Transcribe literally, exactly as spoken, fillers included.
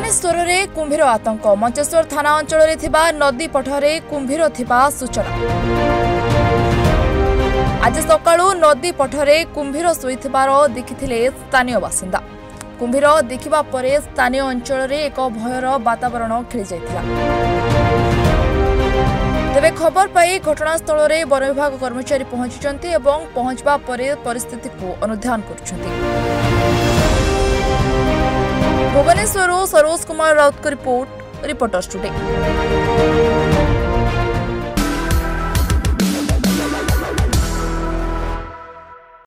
भुवनेश्वर रे कुंभीर आतंक मंचेश्वर थाना अंचल रे थिबा नदी पठरे कुंभीर थिबा सूचना। आज सकाळू नदी पठरे कुंभीर सोईथिबार देखिथिले स्थानीय बासिंदा। कुंभीर देखिबा परे स्थानीय अंचल रे एक भयर वातावरण खेली जायथिला। तबे खबर पाई घटनास्थल रे वन विभाग कर्मचारी पहुंचिचंती एवं पहुंचबा परे परिस्थिति को अनुध्यान करछंती। भुवनेश्वर सरोज कुमार राउत की रिपोर्ट, रिपोर्टर्स टुडे।